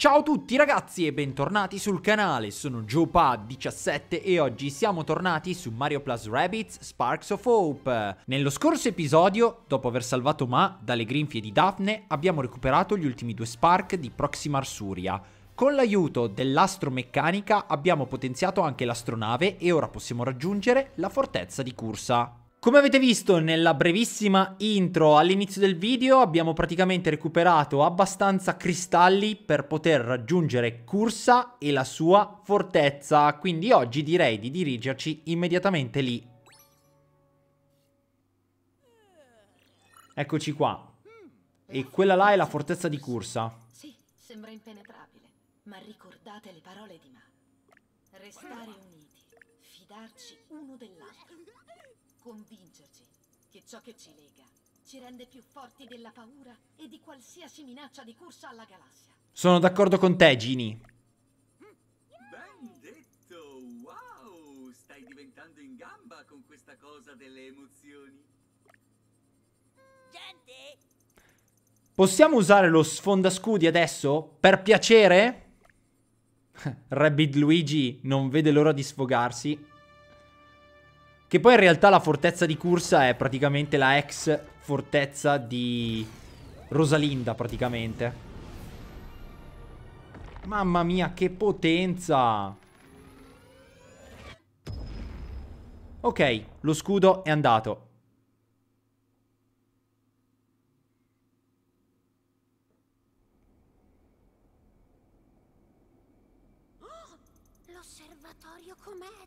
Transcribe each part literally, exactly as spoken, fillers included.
Ciao a tutti ragazzi e bentornati sul canale, sono JoePad diciassette e oggi siamo tornati su Mario plus Rabbids Sparks of Hope. Nello scorso episodio, dopo aver salvato Ma dalle grinfie di Daphne, abbiamo recuperato gli ultimi due Spark di Proxima Arsuria. Con l'aiuto dell'astromeccanica abbiamo potenziato anche l'astronave e ora possiamo raggiungere la fortezza di Cursa. Come avete visto nella brevissima intro all'inizio del video, abbiamo praticamente recuperato abbastanza cristalli per poter raggiungere Cursa e la sua fortezza, quindi oggi direi di dirigerci immediatamente lì. Eccoci qua. E quella là è la fortezza di Cursa. Sì, sembra impenetrabile, ma ricordate le parole di Ma. Restare uniti, fidarci uno dell'altro. Convincerci che ciò che ci lega ci rende più forti della paura e di qualsiasi minaccia di Cursa alla galassia. Sono d'accordo con te, Ginny. Ben detto, wow, stai diventando in gamba con questa cosa delle emozioni. Gente! Possiamo usare lo sfondascudi adesso? Per piacere? Rabbid Luigi non vede l'ora di sfogarsi. Che poi in realtà la fortezza di Cursa è praticamente la ex fortezza di Rosalinda, praticamente. Mamma mia, che potenza! Ok, lo scudo è andato. Oh, l'osservatorio cometa!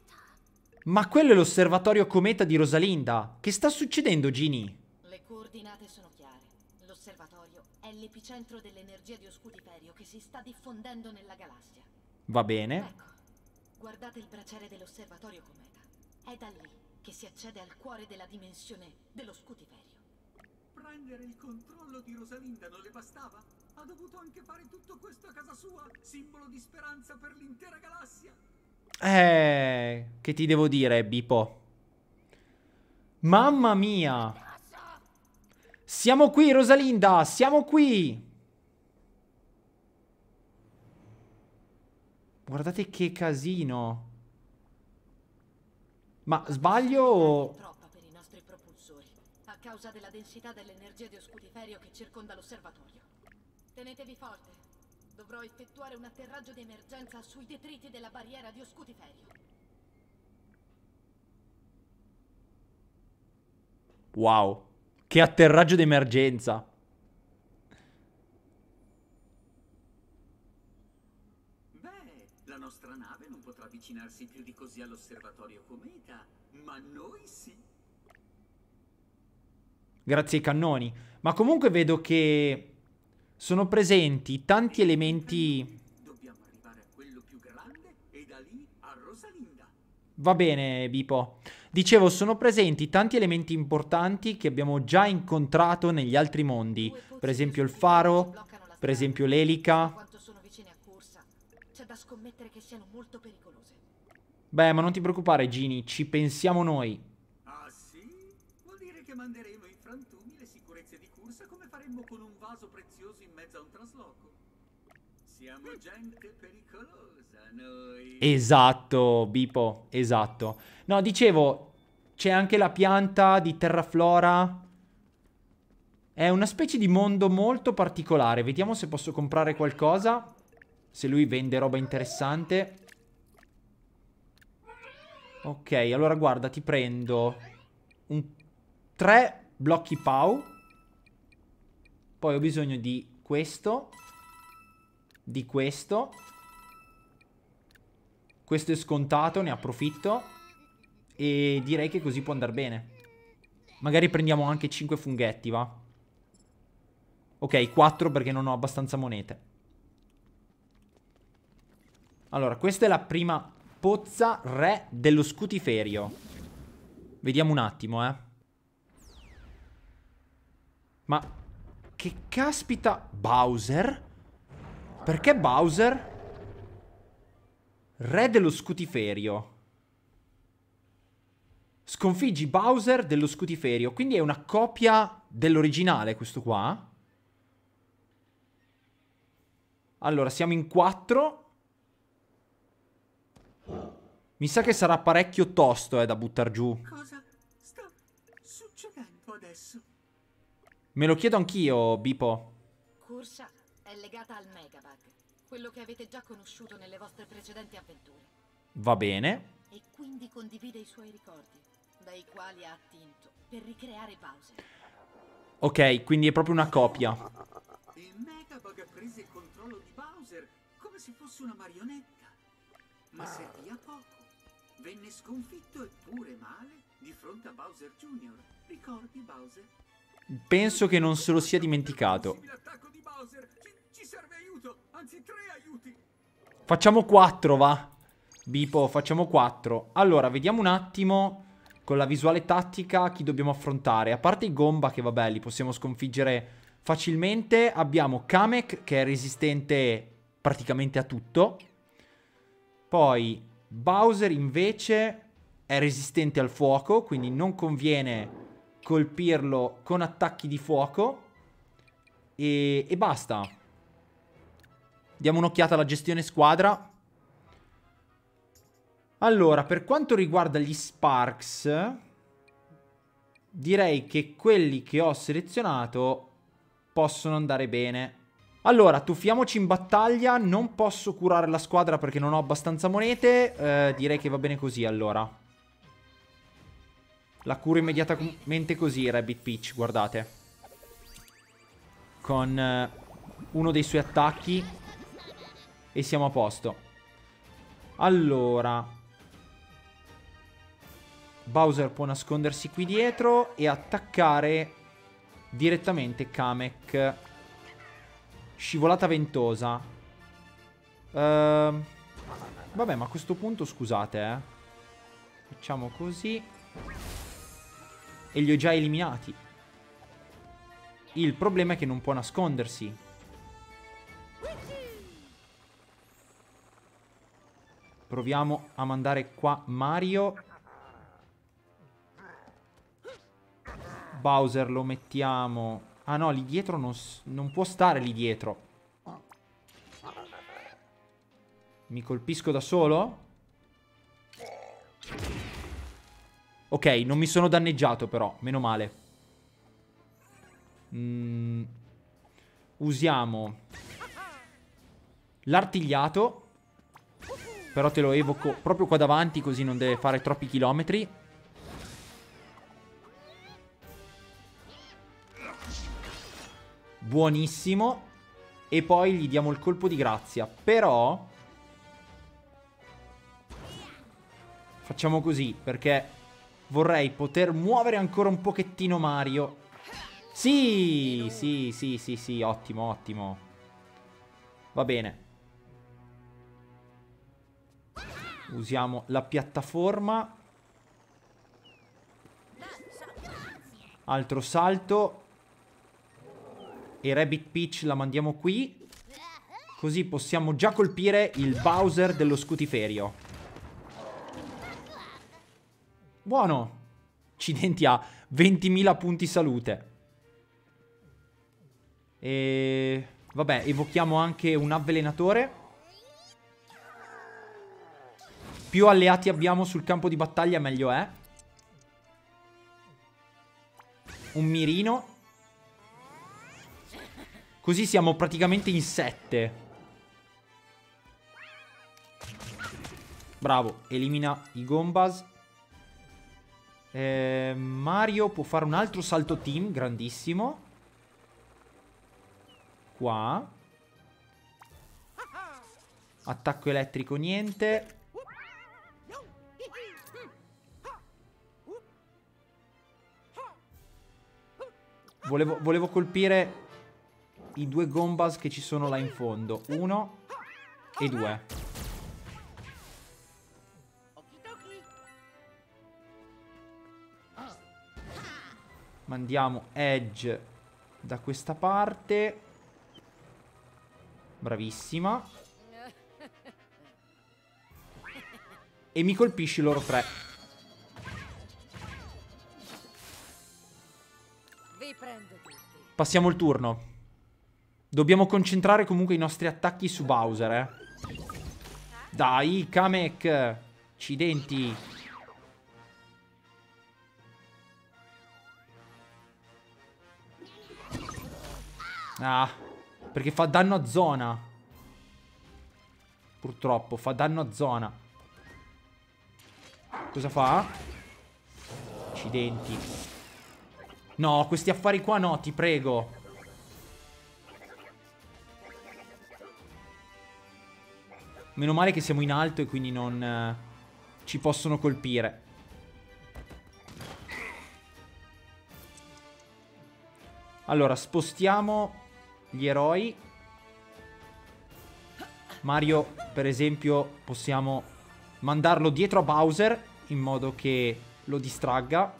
Ma quello è l'osservatorio cometa di Rosalinda. Che sta succedendo, Ginny? Le coordinate sono chiare. L'osservatorio è l'epicentro dell'energia di Oscutiferio che si sta diffondendo nella galassia. Va bene. Ecco, guardate il braciere dell'osservatorio cometa. È da lì che si accede al cuore della dimensione dello Scutiferio. Prendere il controllo di Rosalinda non le bastava? Ha dovuto anche fare tutto questo a casa sua, simbolo di speranza per l'intera galassia. Eh, che ti devo dire, Vipo? Mamma mia! Siamo qui, Rosalinda! Siamo qui! Guardate che casino! Ma sbaglio o... troppa per i nostri propulsori, a causa della densità dell'energia di Oscutiferio che circonda l'osservatorio. Tenetevi forte. Dovrò effettuare un atterraggio di emergenza sui detriti della barriera di Oscutiferio. Wow, che atterraggio di emergenza! Beh, la nostra nave non potrà avvicinarsi più di così all'osservatorio cometa, ma noi sì. Grazie ai cannoni. Ma comunque vedo che... sono presenti tanti elementi. Dobbiamo arrivare a quello più grande e da lì a Rosalinda. Va bene, Vipo. Dicevo, sono presenti tanti elementi importanti che abbiamo già incontrato negli altri mondi. Per esempio il faro, per esempio l'elica. Quanto sono vicine a Cursa. C'è da scommettere che siano molto pericolose. Beh, ma non ti preoccupare, Ginny, ci pensiamo noi. Ah, sì? Vuol dire che manderemo in frantumi le sicurezze di Cursa come faremmo con un vaso prezioso in mezzo a un trasloco. Siamo gente pericolosa noi. Esatto, Vipo, esatto. No, dicevo, c'è anche la pianta di terraflora. È una specie di mondo molto particolare. Vediamo se posso comprare qualcosa. Se lui vende roba interessante. Ok, allora guarda, ti prendo un tre blocchi Pau. Poi ho bisogno di questo, di questo, questo è scontato, ne approfitto e direi che così può andare bene. Magari prendiamo anche cinque funghetti, va? Ok, quattro perché non ho abbastanza monete. Allora, questa è la prima pozza re dello Scutiferio. Vediamo un attimo, eh. Ma... che caspita, Bowser? Perché Bowser? Re dello Scutiferio. Sconfiggi Bowser dello Scutiferio. Quindi è una copia dell'originale questo qua. Allora, siamo in quattro. Mi sa che sarà parecchio tosto, eh, da buttar giù. Cosa sta succedendo adesso? Me lo chiedo anch'io, Bipo. Cursa è legata al Megabag, quello che avete già conosciuto nelle vostre precedenti avventure. Va bene. E quindi condivide i suoi ricordi, dai quali ha attinto per ricreare Bowser. Ok, quindi è proprio una copia. Il Megabug ha preso il controllo di Bowser come se fosse una marionetta, ma servì a poco. Venne sconfitto eppure male di fronte a Bowser Junior. Ricordi Bowser? Penso che non se lo sia dimenticato. L'attacco di Bowser ci serve aiuto, anzi tre aiuti. Facciamo quattro, va. Bipo, facciamo quattro. Allora, vediamo un attimo con la visuale tattica chi dobbiamo affrontare. A parte i Gomba che vabbè, li possiamo sconfiggere facilmente. Abbiamo Kamek che è resistente praticamente a tutto. Poi Bowser invece è resistente al fuoco, quindi non conviene colpirlo con attacchi di fuoco. E, e basta. Diamo un'occhiata alla gestione squadra. Allora, per quanto riguarda gli Sparks, direi che quelli che ho selezionato possono andare bene. Allora, tuffiamoci in battaglia. Non posso curare la squadra perché non ho abbastanza monete. eh, Direi che va bene così, allora. La curo immediatamente così, Rabbit Peach, guardate. Con eh, uno dei suoi attacchi. E siamo a posto. Allora, Bowser può nascondersi qui dietro e attaccare direttamente Kamek. Scivolata ventosa. uh, Vabbè, ma a questo punto scusate, eh. Facciamo così. E li ho già eliminati. Il problema è che non può nascondersi. Proviamo a mandare qua Mario. Bowser lo mettiamo... Ah no, lì dietro non, non può stare lì dietro. Mi colpisco da solo? Ok, non mi sono danneggiato però, meno male. mm, Usiamo l'artigliato. Però te lo evoco proprio qua davanti, così non deve fare troppi chilometri. Buonissimo. E poi gli diamo il colpo di grazia. Però facciamo così, perché vorrei poter muovere ancora un pochettino Mario. Sì, sì, sì, sì, sì, ottimo, ottimo. Va bene. Usiamo la piattaforma. Altro salto. E Rabbit Peach la mandiamo qui. Così possiamo già colpire il Bowser dello Scutiferio. Buono. Accidenti, a ventimila punti salute. E... vabbè, evochiamo anche un avvelenatore. Più alleati abbiamo sul campo di battaglia meglio è. Un mirino. Così siamo praticamente in sette. Bravo, elimina i Gombas. eh, Mario può fare un altro salto team, grandissimo. Qua attacco elettrico, niente. Volevo, volevo colpire i due Gombas che ci sono là in fondo. Uno e due. Mandiamo Edge da questa parte. Bravissima. E mi colpisci loro tre. Passiamo il turno. Dobbiamo concentrare comunque i nostri attacchi su Bowser, eh. Dai, Kamek. Accidenti. Ah, perché fa danno a zona. Purtroppo, fa danno a zona. Cosa fa? Accidenti. No, questi affari qua no, ti prego. Meno male che siamo in alto e quindi non eh, ci possono colpire. Allora, spostiamo gli eroi. Mario, per esempio, possiamo mandarlo dietro a Bowser in modo che lo distragga.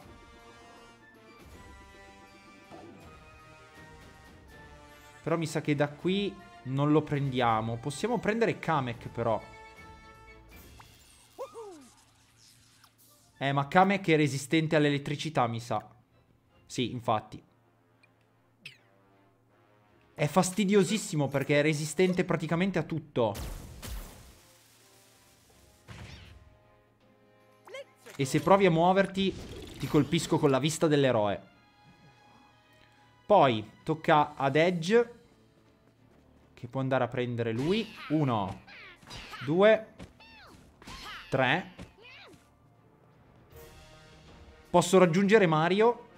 Però mi sa che da qui non lo prendiamo. Possiamo prendere Kamek, però. Eh, ma Kamek è resistente all'elettricità, mi sa. Sì, infatti. È fastidiosissimo perché è resistente praticamente a tutto. E se provi a muoverti, ti colpisco con la vista dell'eroe. Poi tocca ad Edge, che può andare a prendere lui. Uno, due, tre. Posso raggiungere Mario.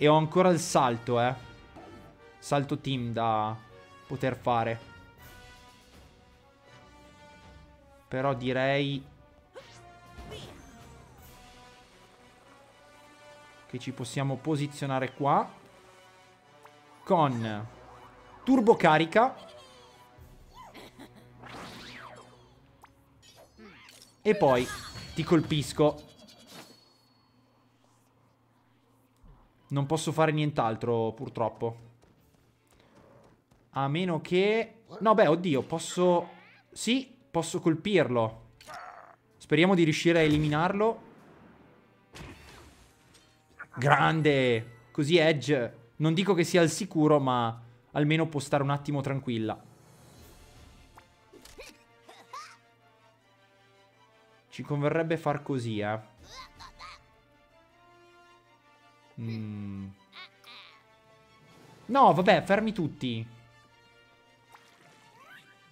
E ho ancora il salto, eh. Salto team da poter fare. Però direi che ci possiamo posizionare qua con turbo carica e poi ti colpisco. Non posso fare nient'altro, purtroppo. A meno che... No, beh, oddio, posso... Sì, posso colpirlo. Speriamo di riuscire a eliminarlo. Grande! Così Edge, non dico che sia al sicuro, ma almeno può stare un attimo tranquilla. Ci converrebbe far così, eh. Mm. No, vabbè, fermi tutti.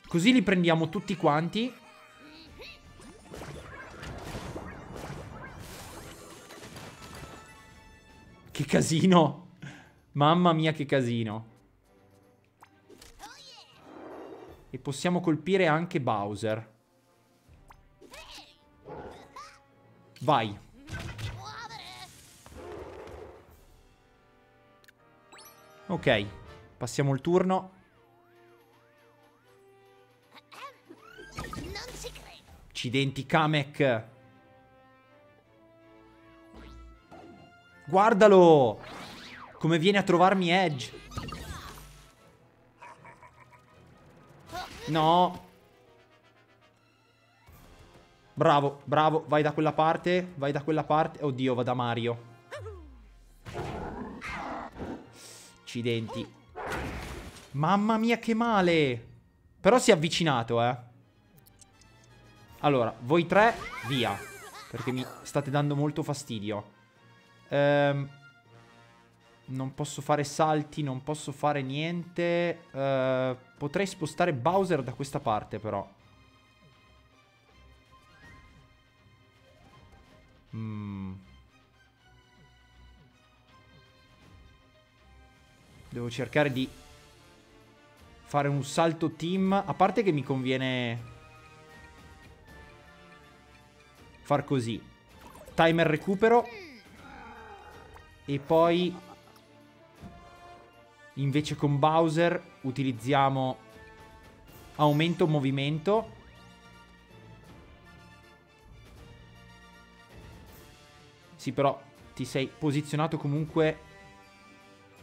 Così li prendiamo tutti quanti. Che casino. Mamma mia, che casino. E possiamo colpire anche Bowser. Vai. Ok, passiamo il turno. Non ci credo. Accidenti, Kamek. Guardalo! Come viene a trovarmi Edge. No. Bravo, bravo, vai da quella parte, vai da quella parte. Oddio, va da Mario. Accidenti. Mamma mia, che male. Però si è avvicinato, eh. Allora, voi tre, via, perché mi state dando molto fastidio. ehm, Non posso fare salti, non posso fare niente. ehm, Potrei spostare Bowser da questa parte, però. Mmm Devo cercare di fare un salto team. A parte che mi conviene far così. Timer recupero. E poi invece con Bowser utilizziamo aumento movimento. Sì, però ti sei posizionato comunque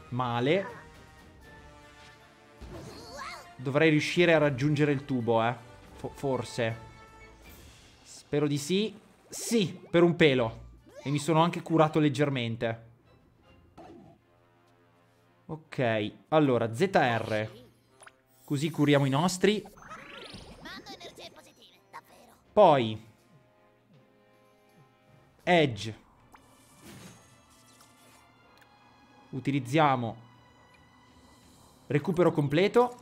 male. Dovrei riuscire a raggiungere il tubo, eh. F- forse. Spero di sì. Sì, per un pelo. E mi sono anche curato leggermente. Ok, allora Z R, così curiamo i nostri. Poi Edge, utilizziamo recupero completo.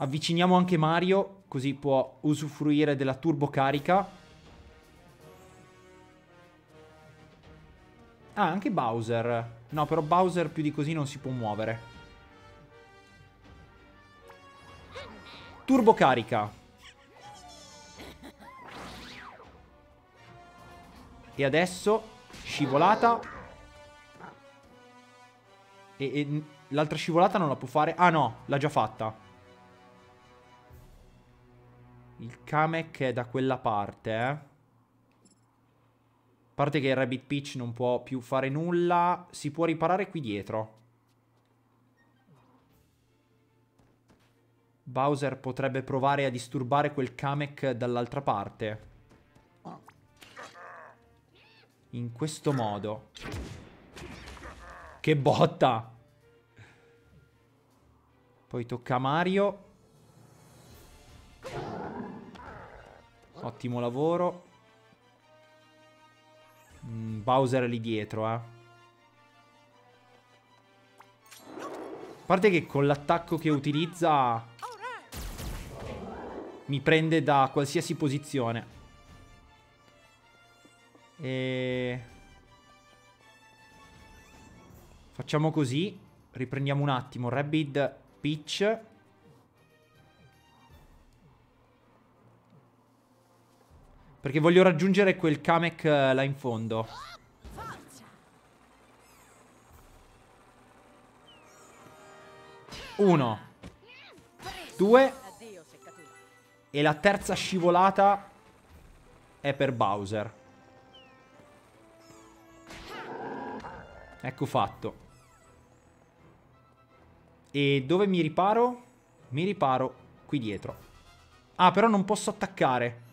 Avviciniamo anche Mario, così può usufruire della turbocarica. Ah, anche Bowser. No, però Bowser più di così non si può muovere. Turbocarica. E adesso scivolata. E, e l'altra scivolata non la può fare. Ah no, l'ha già fatta. Il Kamek è da quella parte, eh. A parte che il Rabbit Peach non può più fare nulla. Si può riparare qui dietro. Bowser potrebbe provare a disturbare quel Kamek dall'altra parte. In questo modo. Che botta! Poi tocca a Mario. Ottimo lavoro. mm, Bowser è lì dietro, eh. A parte che con l'attacco che utilizza mi prende da qualsiasi posizione. E... facciamo così. Riprendiamo un attimo Rabbid Peach. Perché voglio raggiungere quel Kamek là in fondo. Uno. Due. E la terza scivolata è per Bowser. Ecco fatto. E dove mi riparo? Mi riparo qui dietro. Ah, però non posso attaccare.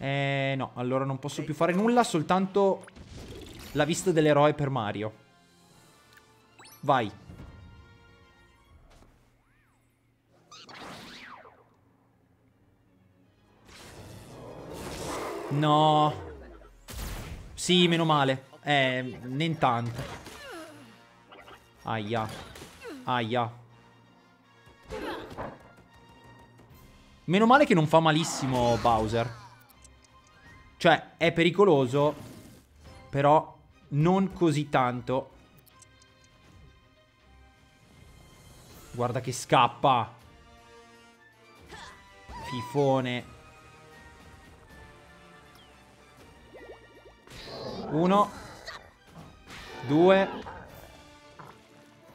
Eh no, allora non posso più fare nulla, soltanto la vista dell'eroe per Mario. Vai. No. Sì, meno male. Eh, nient'altro. Aia. Aia. Meno male che non fa malissimo Bowser. Cioè, è pericoloso, però non così tanto. Guarda che scappa. Fifone. Uno. Due.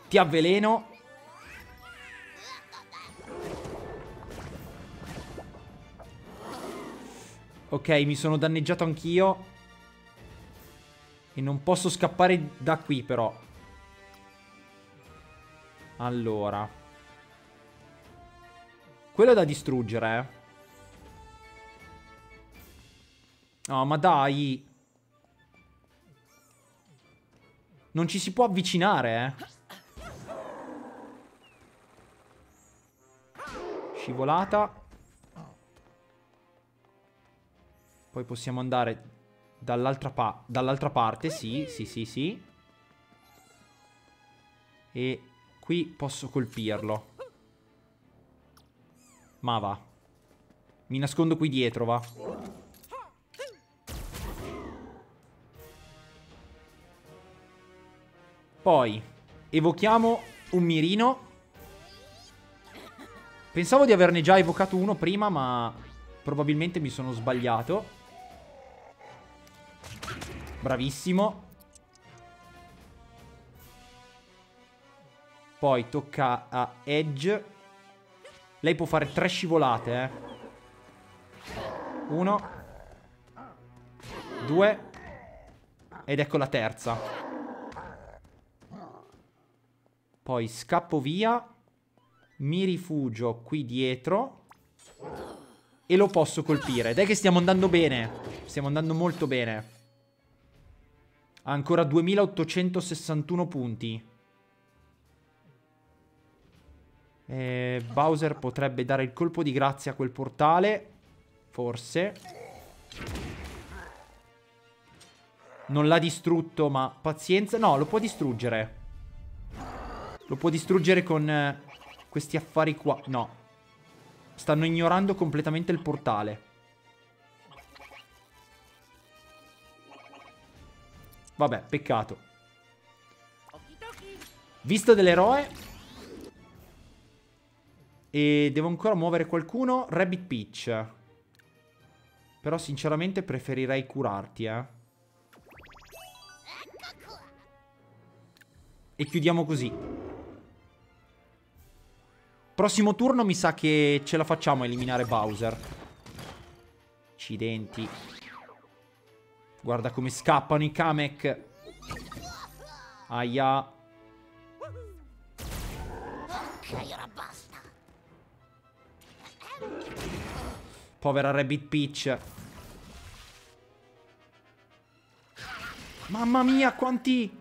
Ti avveleno. Ok, mi sono danneggiato anch'io. E non posso scappare da qui, però. Allora. Quello è da distruggere, eh. No, ma dai. Non ci si può avvicinare, eh. Scivolata. Poi possiamo andare dall'altra pa dall'altra parte, sì, sì, sì, sì. E qui posso colpirlo. Ma va. Mi nascondo qui dietro, va. Poi evochiamo un mirino. Pensavo di averne già evocato uno prima, ma probabilmente mi sono sbagliato. Bravissimo. Poi tocca a Edge. Lei può fare tre scivolate, eh. Uno. Due. Ed ecco la terza. Poi scappo via. Mi rifugio qui dietro. E lo posso colpire. Dai che stiamo andando bene. Stiamo andando molto bene. Ha ancora duemilaottocentosessantuno punti. E Bowser potrebbe dare il colpo di grazia a quel portale. Forse. Non l'ha distrutto, ma pazienza. No, lo può distruggere. Lo può distruggere con eh, questi affari qua. No. Stanno ignorando completamente il portale. Vabbè, peccato. Visto dell'eroe. E devo ancora muovere qualcuno. Rabbit Peach. Però sinceramente preferirei curarti, eh. E chiudiamo così. Prossimo turno mi sa che ce la facciamo a eliminare Bowser. Accidenti. Guarda come scappano i Kamek. Aia. Povera Rabbit Peach. Mamma mia, quanti...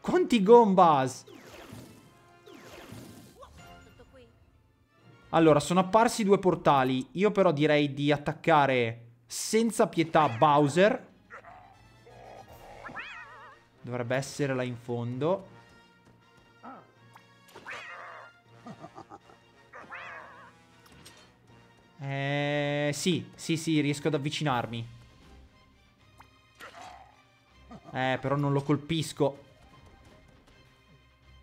Quanti Gombas. Allora, sono apparsi due portali. Io però direi di attaccare senza pietà Bowser. Dovrebbe essere là in fondo. Eh, sì, sì, sì, riesco ad avvicinarmi. Eh, però non lo colpisco.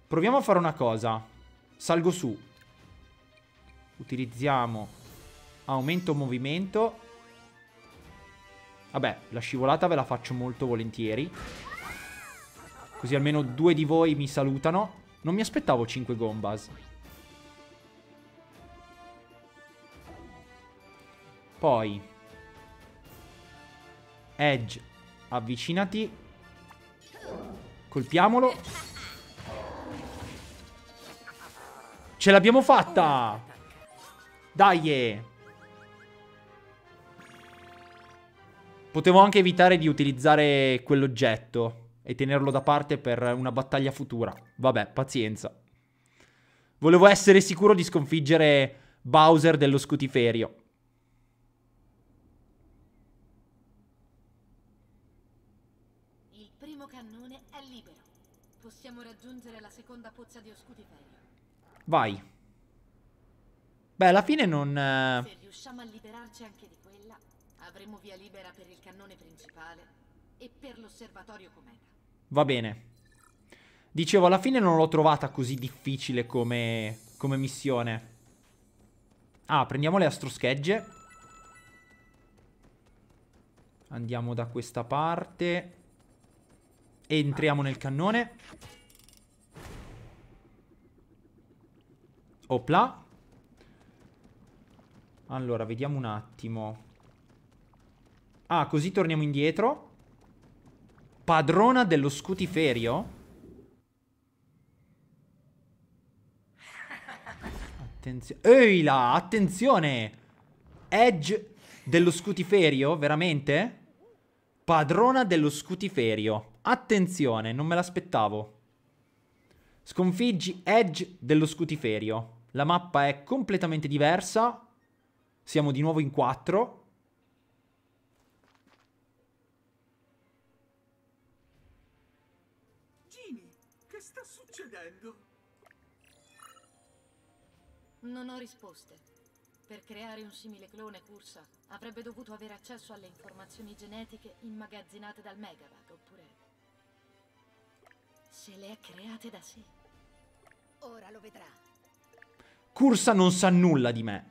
Proviamo a fare una cosa. Salgo su. Utilizziamo aumento movimento. Vabbè, la scivolata ve la faccio molto volentieri. Così almeno due di voi mi salutano. Non mi aspettavo cinque Gombas. Poi Edge, avvicinati. Colpiamolo. Ce l'abbiamo fatta! Dai! Potevo anche evitare di utilizzare quell'oggetto e tenerlo da parte per una battaglia futura. Vabbè, pazienza. Volevo essere sicuro di sconfiggere Bowser dello Scutiferio. Il primo cannone è libero. Possiamo raggiungere la seconda pozza di Oscutiferio. Vai. Beh, alla fine non... Eh... Se riusciamo a liberarci anche di quella, avremo via libera per il cannone principale e per l'osservatorio cometa. Va bene. Dicevo, alla fine non l'ho trovata così difficile come, come missione. Ah, prendiamo le astroschegge. Andiamo da questa parte. E entriamo nel cannone. Opla. Allora, vediamo un attimo. Ah, così torniamo indietro. Padrona dello Scutiferio? Attenzione. Ehi là, attenzione! Edge dello Scutiferio? Veramente? Padrona dello Scutiferio. Attenzione, non me l'aspettavo. Sconfiggi Edge dello Scutiferio. La mappa è completamente diversa. Siamo di nuovo in quattro. Non ho risposte. Per creare un simile clone, Cursa avrebbe dovuto avere accesso alle informazioni genetiche immagazzinate dal Megabug, oppure se le ha create da sé. Ora lo vedrà. Cursa non sa nulla di me,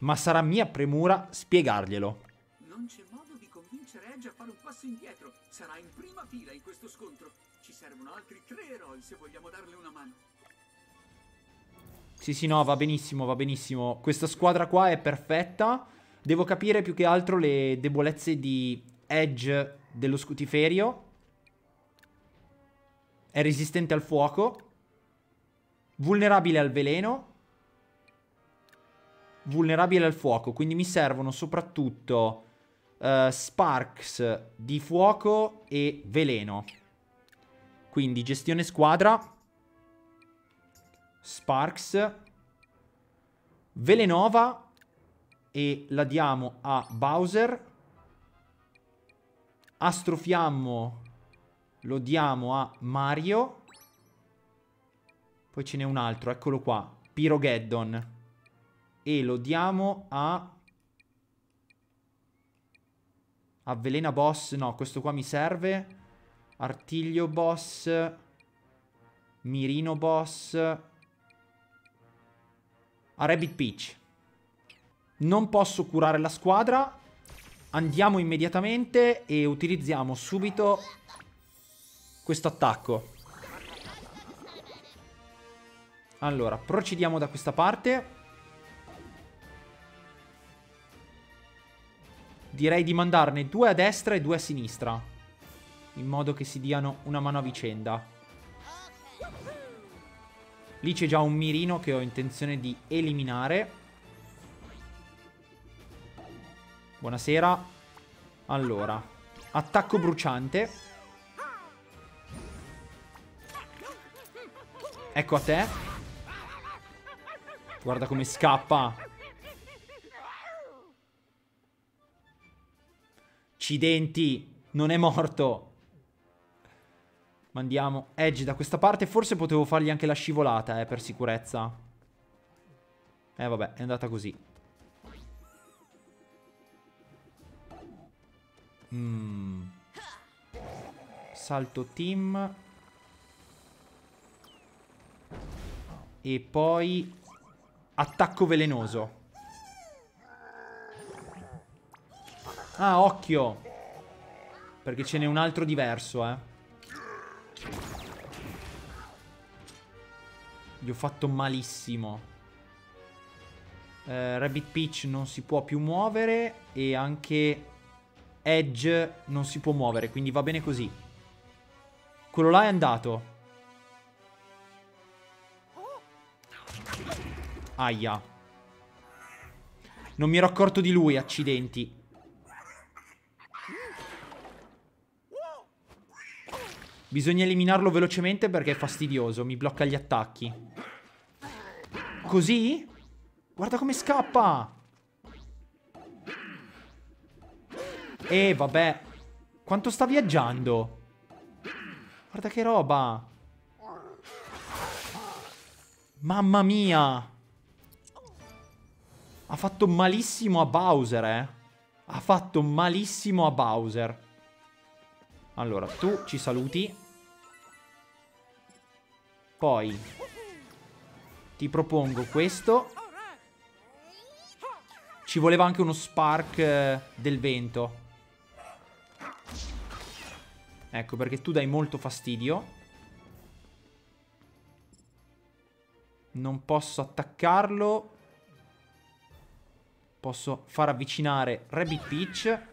ma sarà mia premura spiegarglielo. Non c'è modo di convincere Edge a fare un passo indietro. Sarà in prima fila in questo scontro. Ci servono altri tre eroi se vogliamo darle una mano. Sì, sì, no, va benissimo, va benissimo. Questa squadra qua è perfetta. Devo capire più che altro le debolezze di Edge dello Scutiferio. È resistente al fuoco. Vulnerabile al veleno. Vulnerabile al fuoco. Quindi mi servono soprattutto uh, Sparks di fuoco e veleno. Quindi gestione squadra, Sparks, Velenova, e la diamo a Bowser. Astrofiammo lo diamo a Mario. Poi ce n'è un altro, eccolo qua, Pyrogeddon, e lo diamo a Avvelena Boss. No, questo qua mi serve. Artiglio Boss, Mirino Boss, a Rabbit Peach. Non posso curare la squadra. Andiamo immediatamente e utilizziamo subito questo attacco. Allora, procediamo da questa parte. Direi di mandarne due a destra e due a sinistra, in modo che si diano una mano a vicenda. Lì c'è già un mirino che ho intenzione di eliminare. Buonasera. Allora, attacco bruciante. Ecco a te. Guarda come scappa. Accidenti, non è morto. Mandiamo Edge da questa parte. Forse potevo fargli anche la scivolata, eh, per sicurezza. Eh vabbè, è andata così. Mm. Salto team. E poi attacco velenoso. Ah, occhio, perché ce n'è un altro diverso, eh. Gli ho fatto malissimo. eh, Rabbit Peach non si può più muovere, e anche Edge non si può muovere, quindi va bene così. Quello là è andato. Aia. Non mi ero accorto di lui, accidenti. Bisogna eliminarlo velocemente perché è fastidioso, mi blocca gli attacchi. Così? Guarda come scappa! E vabbè, quanto sta viaggiando. Guarda che roba. Mamma mia. Ha fatto malissimo a Bowser, eh. Ha fatto malissimo a Bowser. Allora, tu ci saluti. Poi ti propongo questo. Ci voleva anche uno spark eh, del vento. Ecco perché tu dai molto fastidio. Non posso attaccarlo. Posso far avvicinare Rabbit Peach.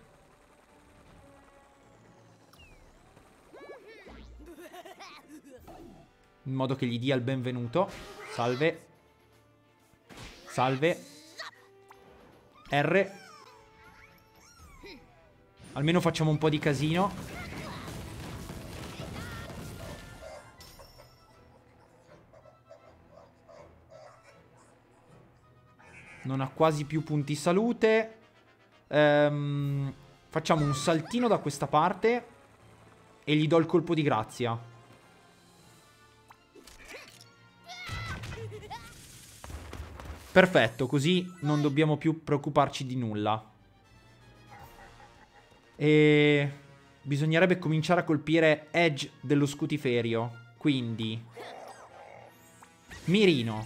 In modo che gli dia il benvenuto. Salve. Salve. R. Almeno facciamo un po' di casino. Non ha quasi più punti salute. Ehm, facciamo un saltino da questa parte e gli do il colpo di grazia. Perfetto, così non dobbiamo più preoccuparci di nulla. E bisognerebbe cominciare a colpire Edge dello Scutiferio. Quindi mirino,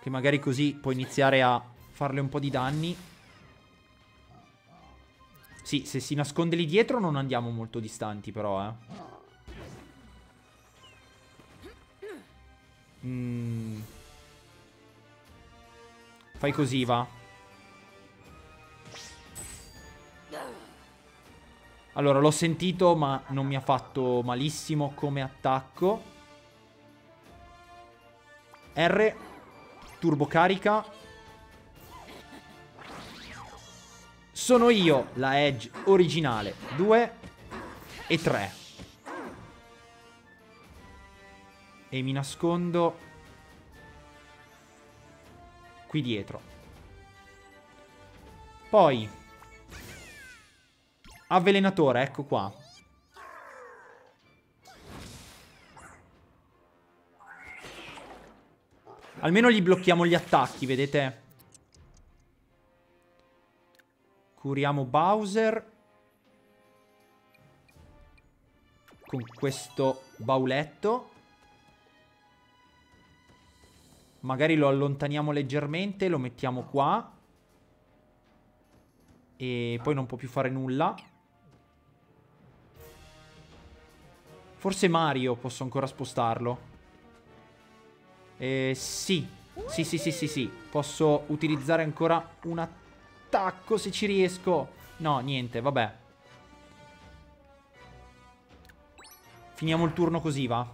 che magari così può iniziare a farle un po' di danni. Sì, se si nasconde lì dietro non andiamo molto distanti però, eh. Mm. Fai così, va. Allora, l'ho sentito ma non mi ha fatto malissimo come attacco. R. Turbocarica. Sono io la Edge originale. Due e tre. E mi nascondo qui dietro. Poi avvelenatore, ecco qua. Almeno gli blocchiamo gli attacchi, vedete? Curiamo Bowser con questo bauletto. Magari lo allontaniamo leggermente, lo mettiamo qua. E poi non può più fare nulla. Forse Mario posso ancora spostarlo. Eh, sì. sì, sì, sì, sì, sì. Posso utilizzare ancora un attacco se ci riesco. No, niente, vabbè. Finiamo il turno così, va.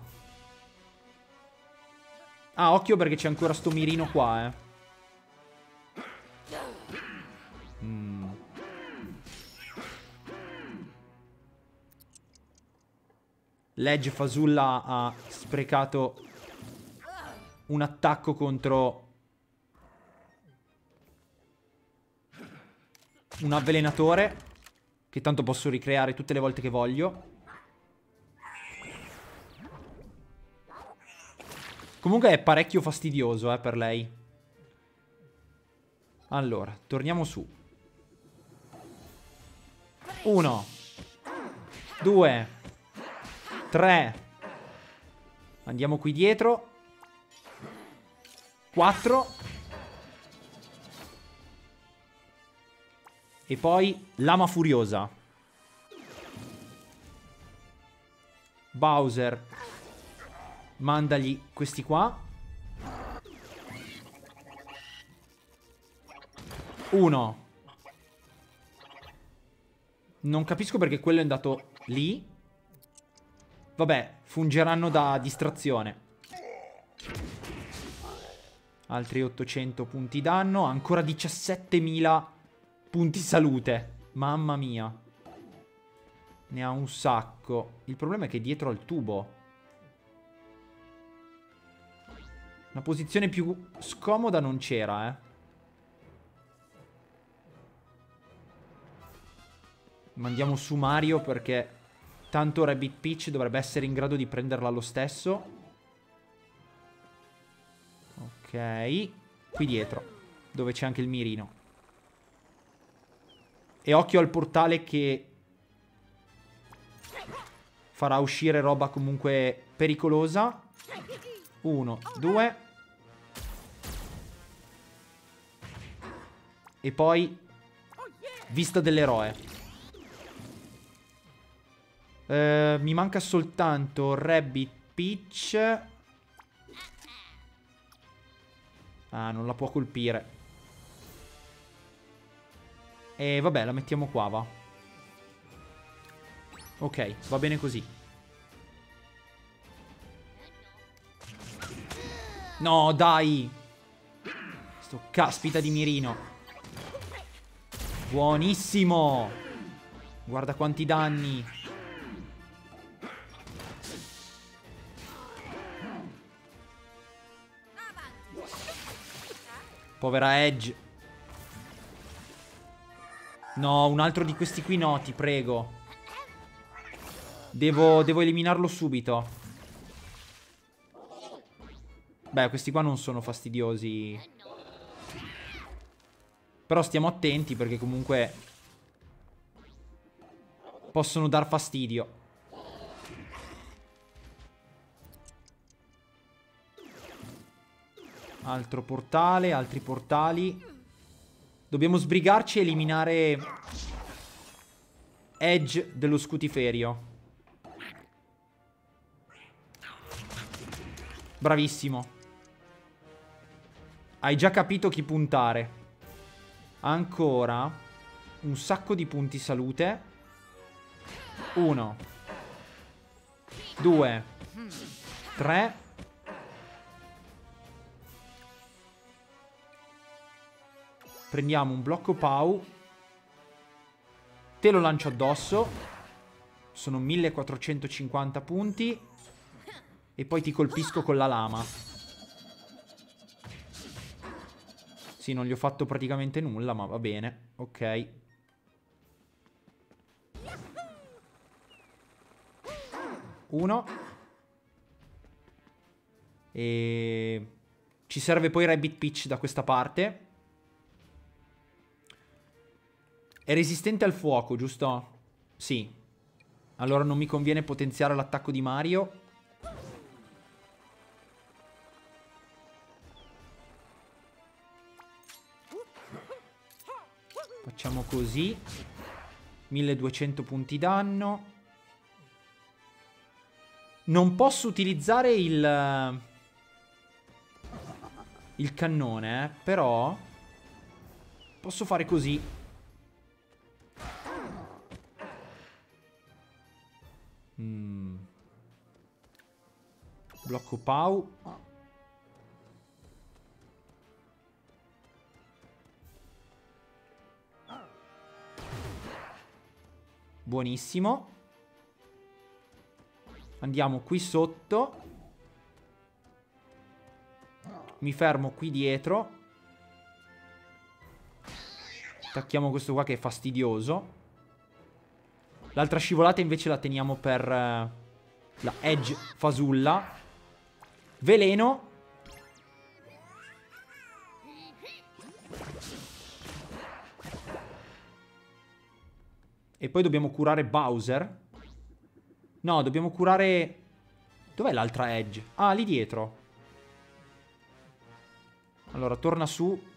Ah, occhio perché c'è ancora sto mirino qua, eh. Mm. Legge fasulla ha sprecato un attacco contro un avvelenatore, che tanto posso ricreare tutte le volte che voglio. Comunque è parecchio fastidioso, eh, per lei. Allora, torniamo su. Uno, due, tre. Andiamo qui dietro. Quattro. E poi lama furiosa. Bowser, mandagli questi qua. Uno. Non capisco perché quello è andato lì. Vabbè, fungeranno da distrazione. Altri ottocento punti danno. Ancora diciassettemila punti salute. Mamma mia. Ne ha un sacco. Il problema è che è dietro al tubo. Una posizione più scomoda non c'era, eh. Mandiamo su Mario perché tanto Rabbit Peach dovrebbe essere in grado di prenderla lo stesso. Ok, qui dietro, dove c'è anche il mirino. E occhio al portale che farà uscire roba comunque pericolosa. Uno, due. E poi vista dell'eroe. eh, Mi manca soltanto Rabbit Peach. Ah, non la può colpire. E vabbè, la mettiamo qua, va. Ok, va bene così. No, dai! Sto caspita di mirino. Buonissimo! Guarda quanti danni. Povera Edge. No, un altro di questi qui no, ti prego. Devo, devo eliminarlo subito. Beh, questi qua non sono fastidiosi. Però stiamo attenti perché comunque possono dar fastidio. Altro portale, altri portali. Dobbiamo sbrigarci e eliminare Edge dello Scutiferio. Bravissimo. Hai già capito chi puntare. Ancora un sacco di punti salute. Uno, due, tre. Prendiamo un blocco Pau. Te lo lancio addosso. Sono millequattrocentocinquanta punti. E poi ti colpisco con la lama. Sì, non gli ho fatto praticamente nulla, ma va bene. Ok. Uno. E... ci serve poi Rabbit Peach da questa parte. È resistente al fuoco, giusto? Sì. Allora non mi conviene potenziare l'attacco di Mario. Facciamo così. milleduecento punti danno. Non posso utilizzare il... il cannone, eh? Però... posso fare così. Mm. Blocco Pau. Buonissimo. Andiamo qui sotto. Mi fermo qui dietro. Attacchiamo questo qua che è fastidioso. L'altra scivolata invece la teniamo per eh, la Edge fasulla. Veleno. E poi dobbiamo curare Bowser. No, dobbiamo curare... dov'è l'altra Edge? Ah, lì dietro. Allora, torna su.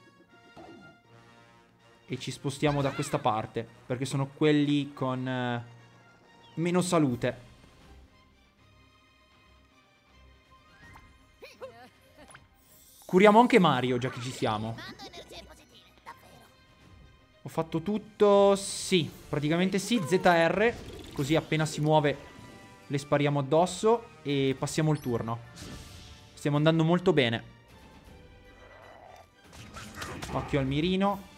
E ci spostiamo da questa parte, perché sono quelli con eh, meno salute. Curiamo anche Mario, già che ci siamo. Ho fatto tutto... sì, praticamente sì. Z R, così appena si muove le spariamo addosso e passiamo il turno. Stiamo andando molto bene. Occhio al mirino.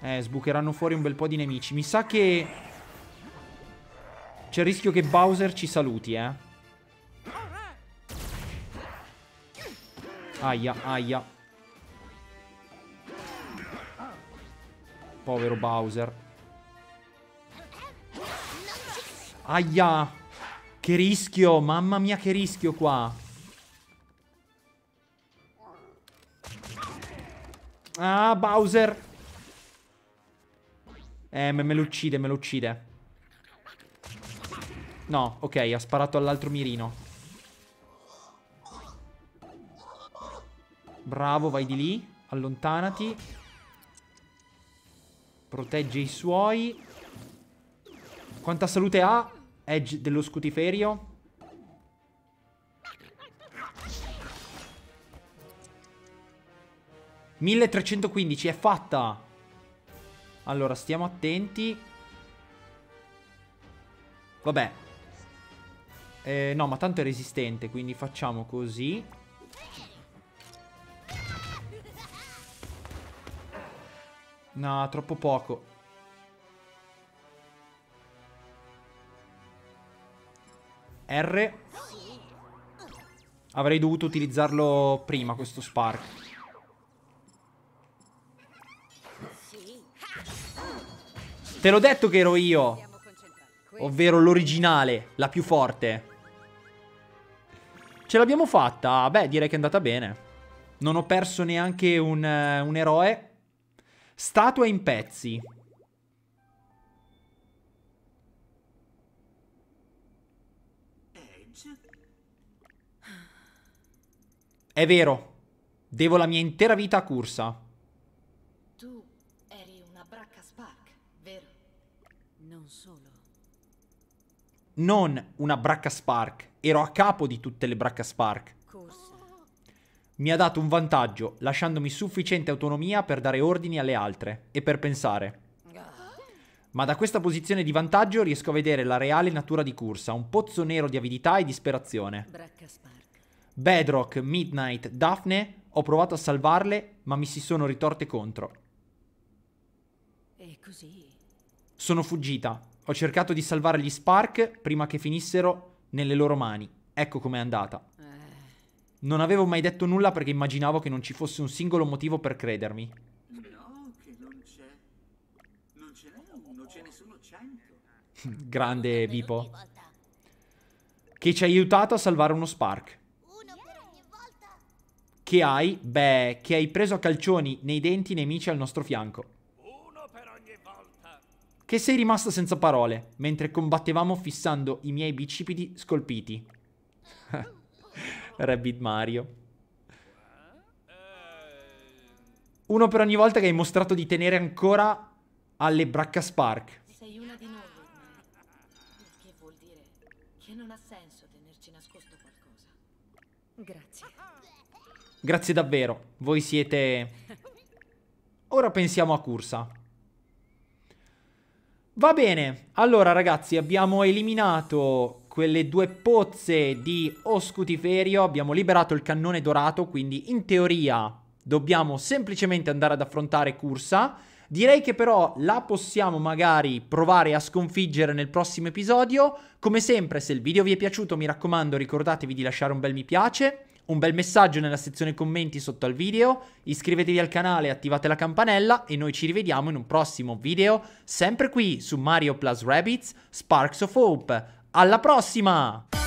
Eh, sbucheranno fuori un bel po' di nemici. Mi sa che c'è il rischio che Bowser ci saluti, eh. Aia, aia. Povero Bowser. Aia. Che rischio, mamma mia che rischio qua. Ah, Bowser. Eh, me lo uccide, me lo uccide. No, ok, ha sparato all'altro mirino. Bravo, vai di lì. Allontanati. Protegge i suoi. Quanta salute ha? Edge dello Scutiferio. milletrecentoquindici, è fatta! Allora, stiamo attenti. Vabbè. Eh, no, ma tanto è resistente, quindi facciamo così. No, troppo poco. R. Avrei dovuto utilizzarlo prima, questo Spark. Te l'ho detto che ero io. Ovvero l'originale, la più forte. Ce l'abbiamo fatta. Beh, direi che è andata bene. Non ho perso neanche un, un eroe. Statua in pezzi. È vero. Devo la mia intera vita a Cursa. Non una Bracca Spark. Ero a capo di tutte le Bracca Spark. Mi ha dato un vantaggio, lasciandomi sufficiente autonomia per dare ordini alle altre e per pensare. Ma da questa posizione di vantaggio riesco a vedere la reale natura di Cursa, un pozzo nero di avidità e disperazione. Bedrock, Midnight, Daphne, ho provato a salvarle, ma mi si sono ritorte contro. E così sono fuggita. Ho cercato di salvare gli Spark prima che finissero nelle loro mani. Ecco com'è andata. Non avevo mai detto nulla perché immaginavo che non ci fosse un singolo motivo per credermi. No, che non c'è. Non ce n'è uno, ce ne sono cento. Grande Vipo, che ci ha aiutato a salvare uno Spark. Uno per ogni volta. Che hai? Beh, che hai preso a calcioni nei denti nemici al nostro fianco. Uno per ogni volta. Che sei rimasta senza parole mentre combattevamo fissando i miei bicipiti scolpiti. Rabbid Mario. Uno per ogni volta che hai mostrato di tenere ancora alle Bracca Spark. Sei una di noi. Che vuol dire che non ha senso tenerci nascosto qualcosa. Grazie. Grazie davvero. Voi siete... Ora pensiamo a Cursa. Va bene. Allora ragazzi, abbiamo eliminato quelle due pozze di Oscutiferio, abbiamo liberato il cannone dorato, quindi in teoria dobbiamo semplicemente andare ad affrontare Cursa. Direi che però la possiamo magari provare a sconfiggere nel prossimo episodio. Come sempre, se il video vi è piaciuto, mi raccomando, ricordatevi di lasciare un bel mi piace, un bel messaggio nella sezione commenti sotto al video, iscrivetevi al canale, attivate la campanella e noi ci rivediamo in un prossimo video, sempre qui su Mario plus Rabbids: Sparks of Hope. Alla prossima!